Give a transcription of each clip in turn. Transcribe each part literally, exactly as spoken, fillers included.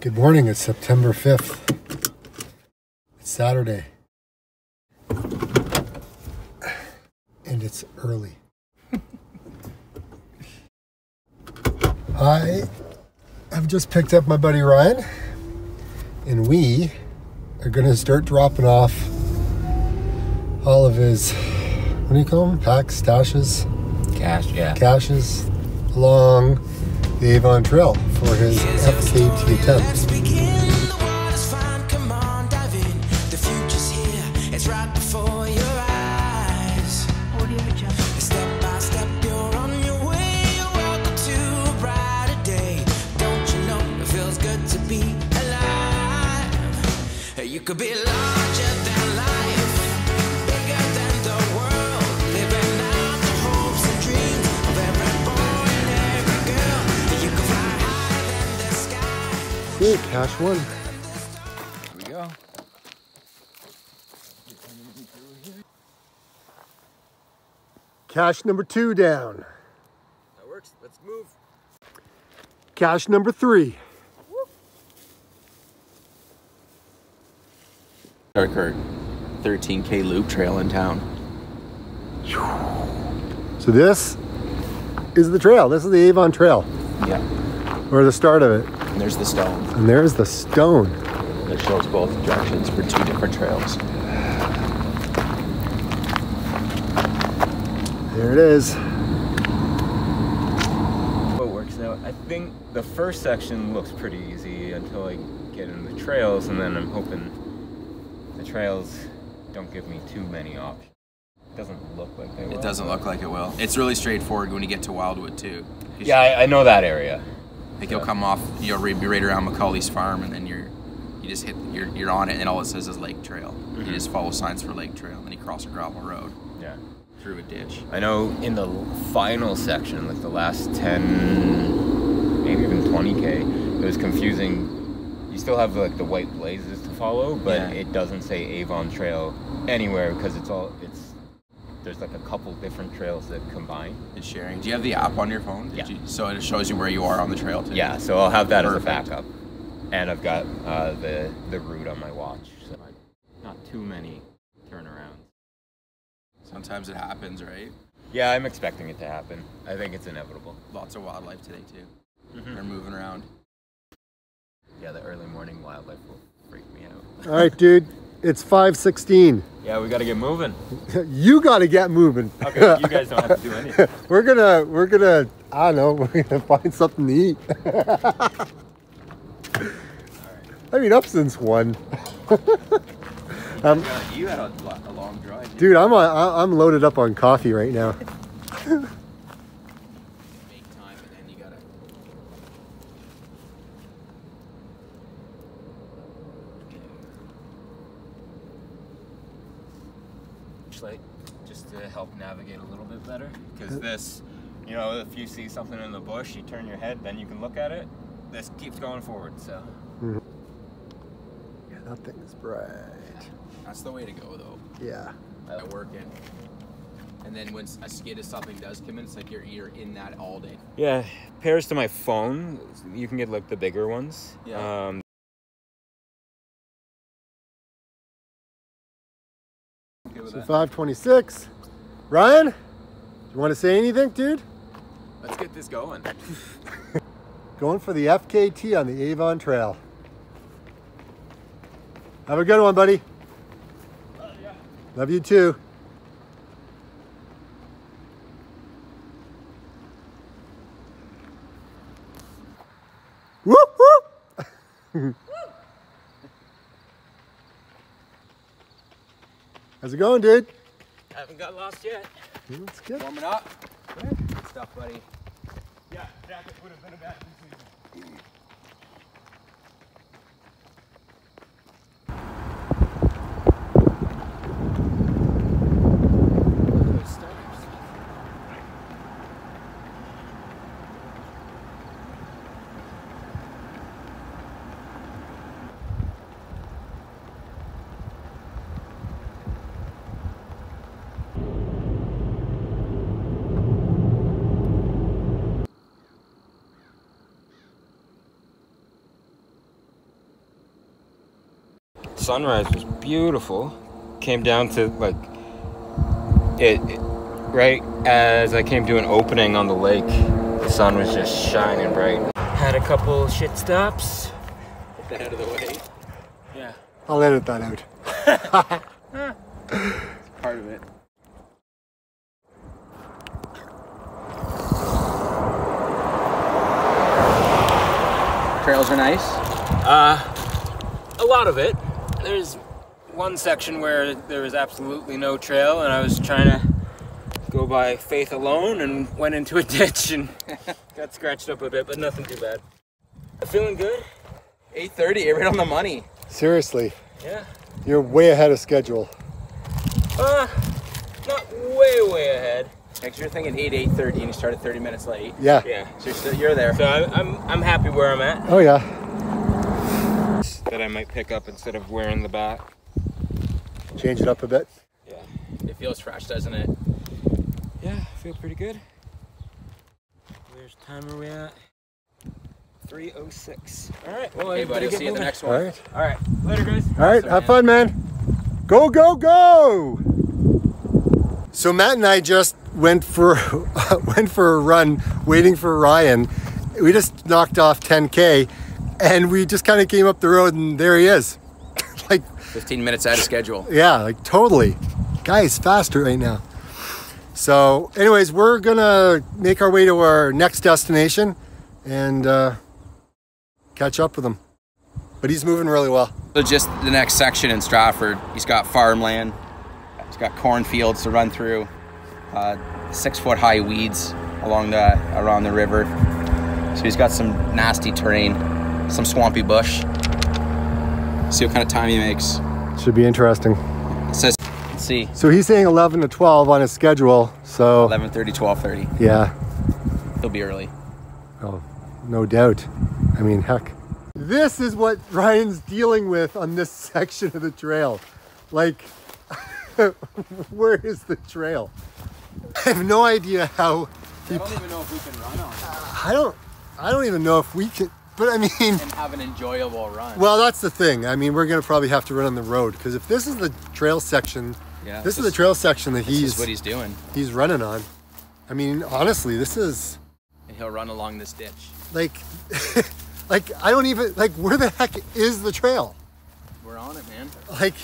Good morning, it's September fifth. It's Saturday. And it's early. I have just picked up my buddy Ryan, and we are gonna start dropping off all of his, what do you call them? Packs, stashes? Cash, yeah. Caches along the Avon Trail for his F K T attempts. You could be larger than life, bigger than the world, living out the hopes and dreams of every boy and every girl. You could fly higher than the sky. Hey, cash one. Here we go. Cash number two down. That works. Let's move. Cash number three. Our thirteen K loop trail in town. So this is the trail. This is the Avon Trail. Yeah. Or the start of it. And there's the stone. And there's the stone. That shows both directions for two different trails. There it is. What works now? I think the first section looks pretty easy until I get into the trails, and then I'm hoping the trails don't give me too many options. It doesn't look like they will. It doesn't look like it will. It's really straightforward when you get to Wildwood too. Yeah, I, I know that area. Like so. You'll come off, you'll be right around McCauley's Farm, and then you're, you just hit, you're, you're on it, and all it says is Lake Trail. Mm-hmm. You just follow signs for Lake Trail, and then you cross a gravel road. Yeah. Through a ditch. I know in the final section, like the last ten, maybe even twenty K, it was confusing. You still have like the white blazes to follow, but yeah, it doesn't say Avon Trail anywhere because it's all it's there's like a couple different trails that combine. It's sharing. Do you have the app on your phone? Did yeah. You, so it shows you where you are on the trail too. Yeah. So I'll have that Perfect. as a backup, and I've got uh, the the route on my watch. So not too many turnarounds. Sometimes it happens, right? Yeah, I'm expecting it to happen. I think it's inevitable. Lots of wildlife today too. Mm-hmm. They're moving around. Yeah, the early morning wildlife will freak me out. All right, dude, it's five sixteen. Yeah, we gotta get moving. You gotta get moving. Okay, you guys don't have to do anything. We're gonna, we're gonna, I don't know, we're gonna find something to eat. All right. I've been up since one. um, you had a, a long drive. Dude, I'm a, I'm loaded up on coffee right now. Light just to help navigate a little bit better, because this, you know, if you see something in the bush, you turn your head, then you can look at it. This keeps going forward, so mm-hmm. Yeah, that thing is bright. Yeah, that's the way to go though. Yeah, I work it, and then when a skid or something does come in, it's like you're, you're in that all day. Yeah, pairs to my phone, you can get like the bigger ones. Yeah. um So five twenty-six. Ryan, do you want to say anything, dude? Let's get this going. Going for the F K T on the Avon Trail. Have a good one, buddy. Oh, yeah. Love you too. Whoop, whoop. How's it going, dude? I haven't got lost yet. That's good. Warming up. Good. Good stuff, buddy. Yeah, jacket would have been a bad decision. sunrise was beautiful. Came down to like it, it right as I came to an opening on the lake, the sun was just shining bright. Had a couple shit stops. Get that out of the way. Yeah. I'll edit that out. It's part of it. Trails are nice. Uh, a lot of it. There's one section where there was absolutely no trail, and I was trying to go by faith alone and went into a ditch and got scratched up a bit, but nothing too bad. Feeling good? eight thirty, right on the money. Seriously. Yeah. You're way ahead of schedule. Uh, not way, way ahead. Because you're thinking eight, eight thirty and you started thirty minutes late. Yeah. Yeah. So you're, still, you're there. So I'm, I'm, I'm happy where I'm at. Oh, yeah. That I might pick up instead of wearing the bat. Change it up a bit. Yeah. It feels fresh, doesn't it? Yeah, I feel pretty good. Where's time are we at? three oh six. All right. Well, hey, buddy, we'll see you at the next one. All right. All right. Later, guys. All right. Awesome, have man. fun, man. Go, go, go. So Matt and I just went for went for a run, waiting for Ryan. We just knocked off ten K, and we just kind of came up the road, and there he is, like fifteen minutes out of schedule. Yeah, like totally. Guy's faster right now. So, anyways, we're gonna make our way to our next destination and uh, catch up with him. But he's moving really well. So just the next section in Stratford, he's got farmland. He's got cornfields to run through, uh, six-foot high weeds along the around the river. So he's got some nasty terrain, some swampy bush. See what kind of time he makes. Should be interesting. It says, let's see. So he's saying eleven to twelve on his schedule. So eleven thirty, twelve thirty. Yeah. He'll be early. Oh, no doubt. I mean, heck. This is what Ryan's dealing with on this section of the trail. Like, where is the trail? I have no idea how. I don't even know if we can run on it. Uh, I don't. I don't even know if we can. But I mean, and have an enjoyable run. Well, that's the thing. I mean, we're gonna probably have to run on the road because if this is the trail section, yeah, this is the trail section that he's. This is what he's doing. He's running on. I mean, honestly, this is. And he'll run along this ditch. Like, like I don't even like. Where the heck is the trail? We're on it, man. Like.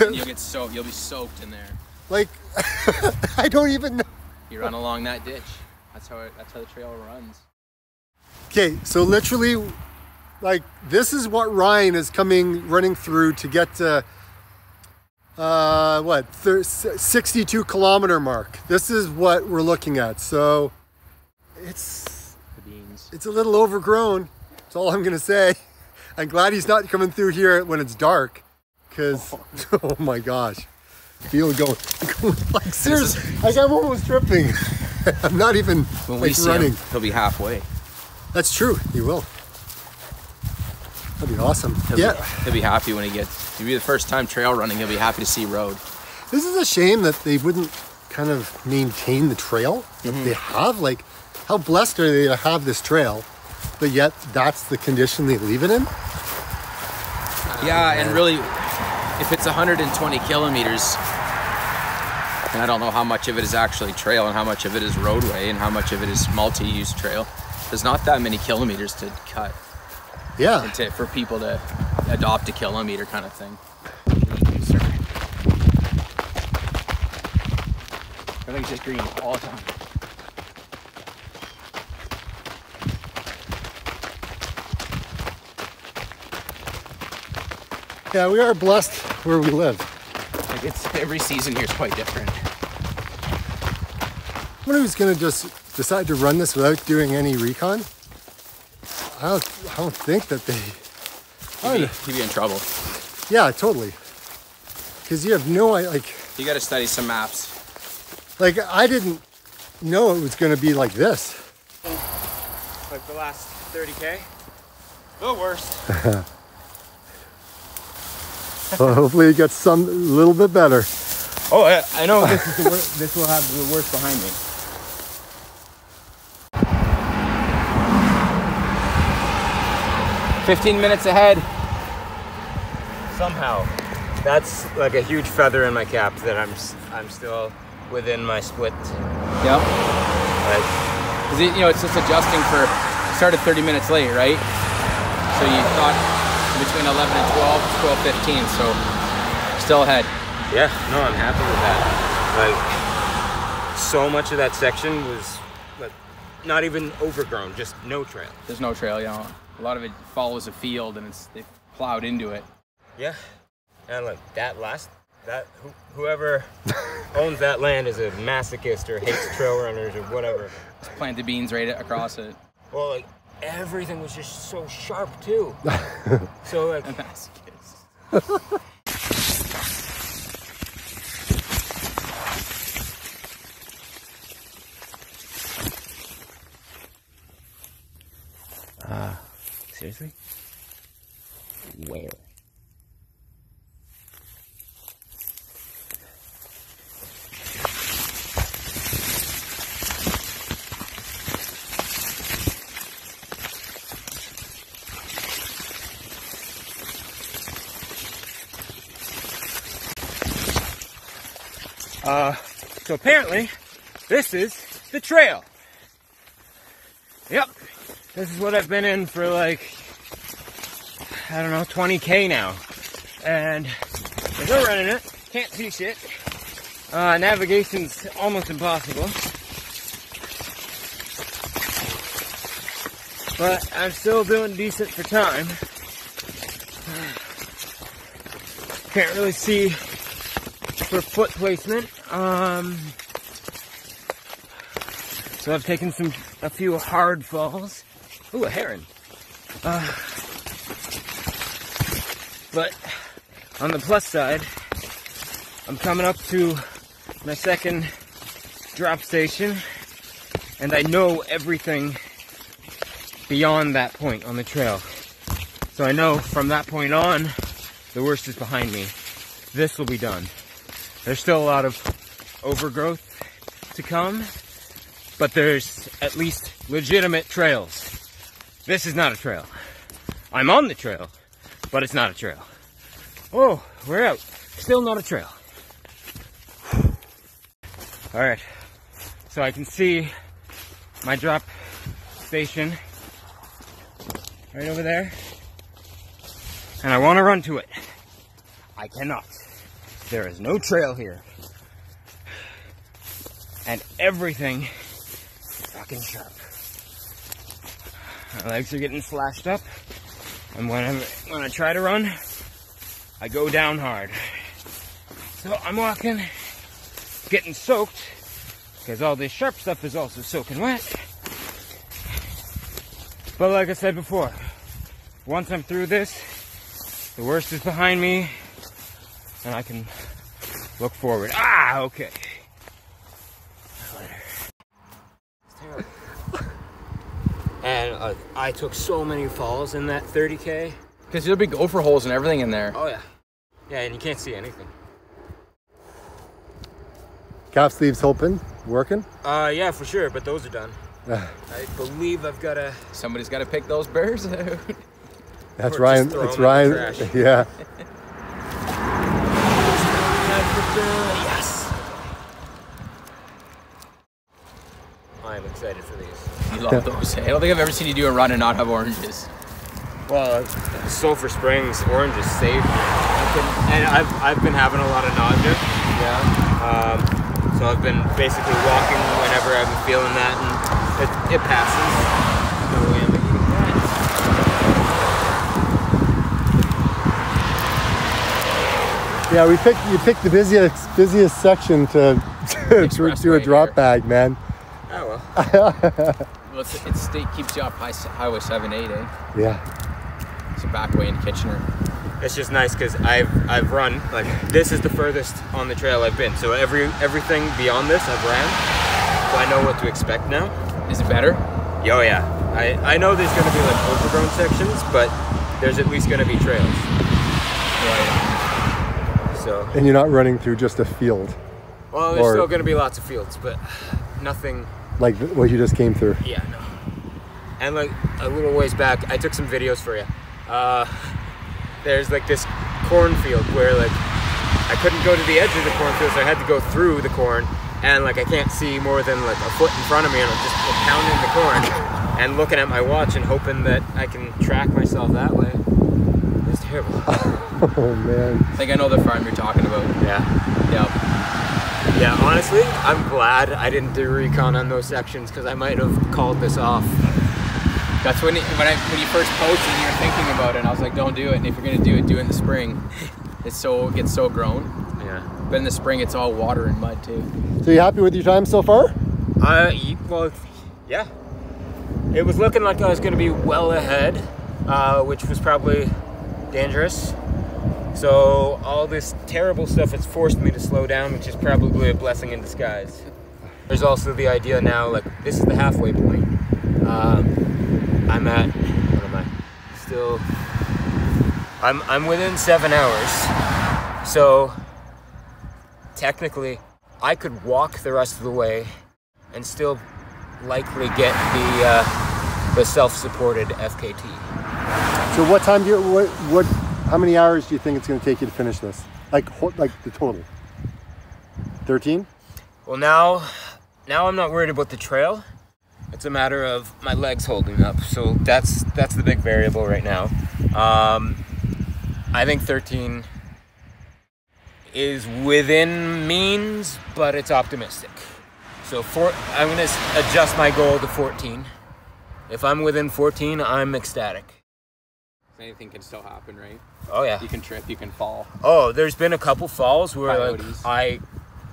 You'll get soaked. You'll be soaked in there. Like, I don't even know. You run along that ditch. That's how it, that's how the trail runs. Okay, so literally, like, this is what Ryan is coming running through to get to uh, what sixty-two kilometer mark. This is what we're looking at. So it's the beans. It's a little overgrown. That's all I'm gonna say. I'm glad he's not coming through here when it's dark. Cause, oh. oh my gosh, field going, going like seriously, like I'm almost tripping. I'm not even when like, we see running. Him, he'll be halfway. That's true. He will. That'd be awesome. He'll yeah, be, he'll be happy when he gets. It'll be the first time trail running. He'll be happy to see road. This is a shame that they wouldn't kind of maintain the trail that mm-hmm. they have. Like, how blessed are they to have this trail, but yet that's the condition they leave it in. Yeah, um, and really. If it's one hundred twenty kilometers, and I don't know how much of it is actually trail and how much of it is roadway and how much of it is multi-use trail, there's not that many kilometers to cut. Yeah. To, for people to adopt a kilometer kind of thing. Everything's just green all the time. Yeah, we are blessed where we live. Like it's every season here is quite different. I wonder who's gonna just decide to run this without doing any recon. I don't, I don't think that they. He'd be, be in trouble. Yeah, totally. Because you have no idea. Like, you got to study some maps. Like I didn't know it was gonna be like this. Like the last thirty K, the worst. Well, hopefully it gets some a little bit better. Oh, I, I know this is the worst. This will have the worst behind me. fifteen minutes ahead. somehow. That's like a huge feather in my cap that I'm I'm still within my split. Yep. Like, 'cause it, you know, it's just adjusting for, you started thirty minutes late, right? So you thought between eleven and twelve, twelve fifteen, so still ahead. Yeah, no, I'm happy with that. Like, so much of that section was like not even overgrown, just no trail. There's no trail, you know. A lot of it follows a field and it's, they've plowed into it. Yeah, and like that last, that wh whoever owns that land is a masochist or hates trail runners or whatever. Just plant the beans right across it. Well, like everything was just so sharp too. So like a masochist. Seriously? Where? Uh, so apparently, this is the trail. Yep. This is what I've been in for like, I don't know, twenty K now. And there's no running it, can't see shit. Uh, navigation's almost impossible. But I'm still doing decent for time. Can't really see for foot placement. Um, so I've taken some, a few hard falls. Ooh, a heron. Uh, but on the plus side, I'm coming up to my second drop station, and I know everything beyond that point on the trail. So I know from that point on, the worst is behind me. This will be done. There's still a lot of overgrowth to come, but there's at least legitimate trails. This is not a trail. I'm on the trail, but it's not a trail. Oh, we're out. Still not a trail. All right, so I can see my drop station right over there. And I want to run to it. I cannot. There is no trail here. And everything is fucking sharp. My legs are getting slashed up, and when I, when I try to run, I go down hard. So I'm walking, getting soaked, because all this sharp stuff is also soaking wet. But like I said before, once I'm through this, the worst is behind me, and I can look forward. Ah, okay. And uh, I took so many falls in that thirty K. Because there'll be gopher holes and everything in there. Oh yeah. Yeah, and you can't see anything. Calf sleeves open, working? Uh, yeah, for sure, but those are done. I believe I've got to... Somebody's got to pick those bears out. That's Ryan, that's Ryan, yeah. Yes! I'm excited for these. I love those. I don't think I've ever seen you do a run and not have oranges. Well, Sulphur Springs oranges saved me. And I've, I've been having a lot of nausea. Yeah. Um, so I've been basically walking whenever I've been feeling that, and it, it passes. No way I'm eating that. Yeah, we picked, you picked the busiest, busiest section to, to, to do a drop bag, man. Oh, well. Well, it's, it's state keeps you off Highway seven, eight, eh? Yeah. It's a back way in Kitchener. It's just nice because I've I've run, like, this is the furthest on the trail I've been. So every everything beyond this I've ran, so I know what to expect now. Is it better? Oh yeah. I, I know there's going to be like overgrown sections, but there's at least going to be trails. Right. So. And you're not running through just a field. Well, there's or... still going to be lots of fields, but nothing... Like what you just came through. Yeah, no. And like a little ways back, I took some videos for you. Uh, there's like this cornfield where like I couldn't go to the edge of the cornfield, so I had to go through the corn, and like I can't see more than like a foot in front of me, and I'm just like, pounding the corn and looking at my watch and hoping that I can track myself that way. It's terrible. Oh man. I think I know the farm you're talking about. Yeah. Yeah. Yeah, honestly, I'm glad I didn't do recon on those sections because I might have called this off. That's when, it, when, I, when you first posted and you were thinking about it, and I was like, don't do it. And if you're going to do it, do it in the spring. It's so, it gets so grown. Yeah. But in the spring, it's all water and mud, too. So you happy with your time so far? Uh, well, yeah. It was looking like I was going to be well ahead, uh, which was probably dangerous. So all this terrible stuff has forced me to slow down, which is probably a blessing in disguise. There's also the idea now, like, this is the halfway point. Um, I'm at, what am I, still, I'm, I'm within seven hours, so technically I could walk the rest of the way and still likely get the, uh, the self-supported F K T. So what time do you, what, what, how many hours do you think it's going to take you to finish this? Like, like the total? thirteen? Well now, now I'm not worried about the trail. It's a matter of my legs holding up, so that's that's the big variable right now. Um, I think thirteen is within means, but it's optimistic. So for, I'm going to adjust my goal to fourteen. If I'm within fourteen, I'm ecstatic. Anything can still happen, right? Oh yeah. You can trip, you can fall. Oh, there's been a couple falls where like, I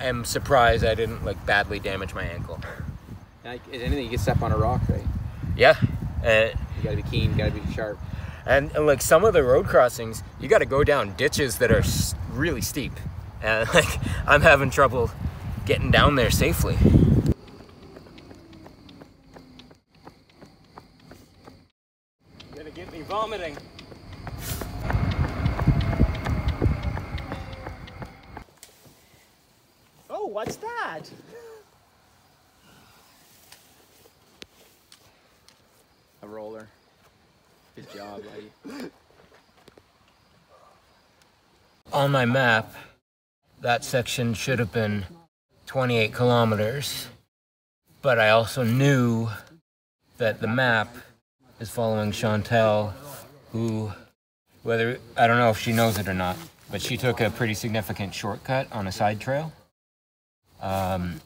am surprised I didn't like badly damage my ankle. Like, if anything, you can step on a rock, right? Yeah. Uh, you gotta be keen, you gotta be sharp. And, and like some of the road crossings, you gotta go down ditches that are s really steep. And like, I'm having trouble getting down there safely. You're gonna get me vomiting. Oh, what's that? Roller. Good job, buddy. On my map, that section should have been twenty-eight kilometers, but I also knew that the map is following Chantel, who, whether, I don't know if she knows it or not, but she took a pretty significant shortcut on a side trail. Um,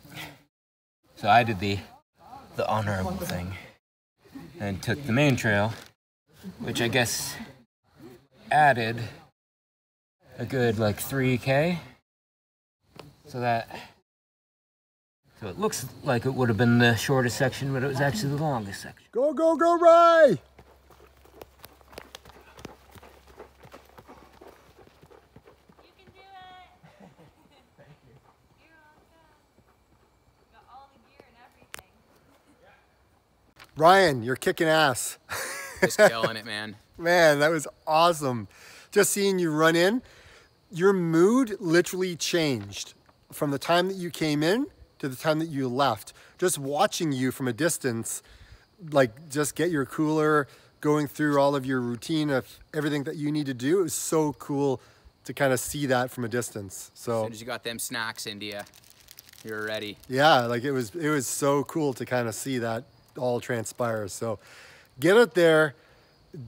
so I did the, the honorable thing. And took the main trail, which I guess added a good like three K. So that, so it looks like it would have been the shortest section, but it was actually the longest section. Go, go, go, Rye! Ryan, you're kicking ass. Just killing it, man. Man, that was awesome. Just seeing you run in, your mood literally changed from the time that you came in to the time that you left. Just watching you from a distance, like just get your cooler, going through all of your routine of everything that you need to do. It was so cool to kind of see that from a distance. So as soon as you got them snacks into you, you were ready. Yeah, like it was, it was so cool to kind of see that all transpires. So get out there,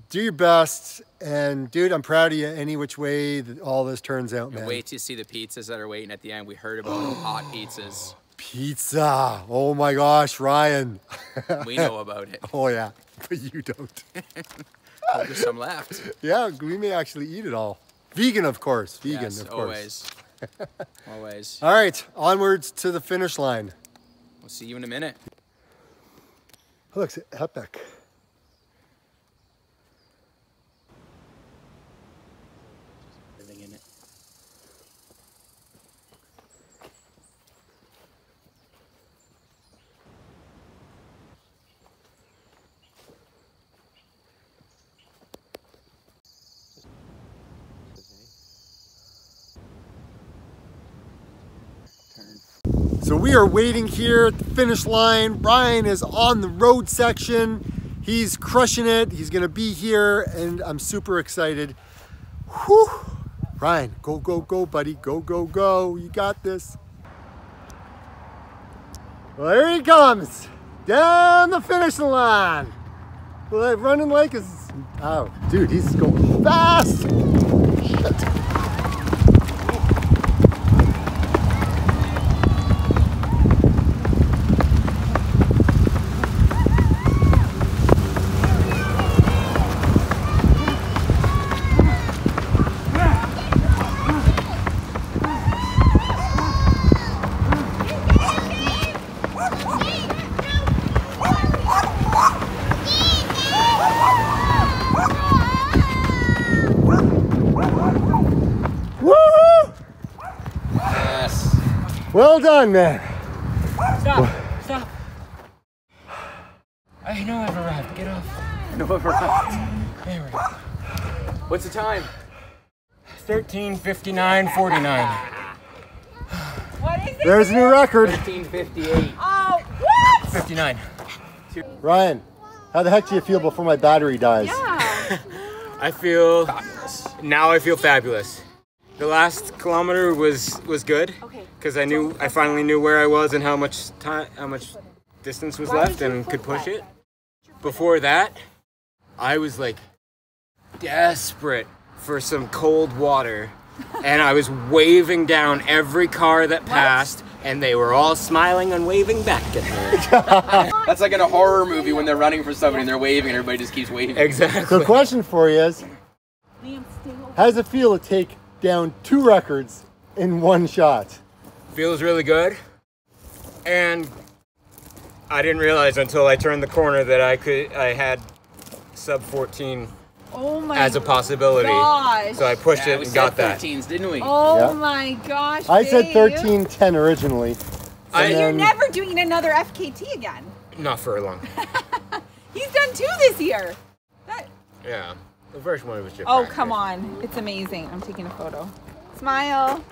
do your best, and dude, I'm proud of you any which way that all this turns out, man. And wait till you see the pizzas that are waiting at the end. We heard about the hot pizzas. Pizza. Oh my gosh, Ryan. We know about it. Oh yeah, but you don't. There's some left. Yeah, we may actually eat it all. Vegan, of course. Vegan, yes, of always. course. Always. Always. All right, onwards to the finish line. We'll see you in a minute. That looks epic. Everything in it. So we are waiting here at the finish line. Ryan is on the road section. He's crushing it. He's gonna be here and I'm super excited. Whew. Ryan, go, go, go, buddy. Go, go, go. You got this. Well, here he comes. Down the finish line. Well, running like is... Oh, dude, he's going fast. Shit. Well done, man. Stop, stop. I know I've arrived, get off. I know I've arrived. There we go. What's the time? thirteen fifty-nine forty-nine. What is it? There's a new record. thirteen fifty-eight. Oh, what? fifty-nine. Ryan, how the heck do you feel before my battery dies? Yeah. I feel, fabulous. Now I feel fabulous. The last kilometer was, was good. Okay. Because I knew, I finally knew where I was and how much time, how much distance was left and could push it. Before that, I was like desperate for some cold water, and I was waving down every car that passed, and they were all smiling and waving back at me. That's like in a horror movie when they're running for somebody and they're waving, and everybody just keeps waving. Exactly. So the question for you is, how does it feel to take down two records in one shot? Feels really good, and I didn't realize until I turned the corner that I could I had sub fourteen oh my as a possibility. Gosh. So I pushed yeah, it and got that. thirteens, didn't we? Oh yeah. My gosh! I babe. said thirteen ten originally. I, you're then, never doing another F K T again. Not for long. He's done two this year. That... Yeah, the first one was just. Oh practice. Come on! It's amazing. I'm taking a photo. Smile.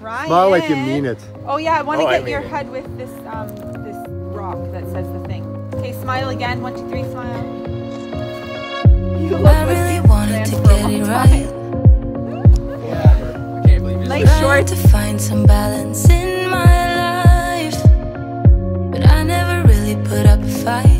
Ryan. Smile like you mean it. Oh yeah, I want to oh, get your it. head with this um, this rock that says the thing. Okay, smile again. One, two, three, smile. You I really wanted to get it right. Yeah, I can't believe it. Like short to find some balance in my life, but I never really put up a fight.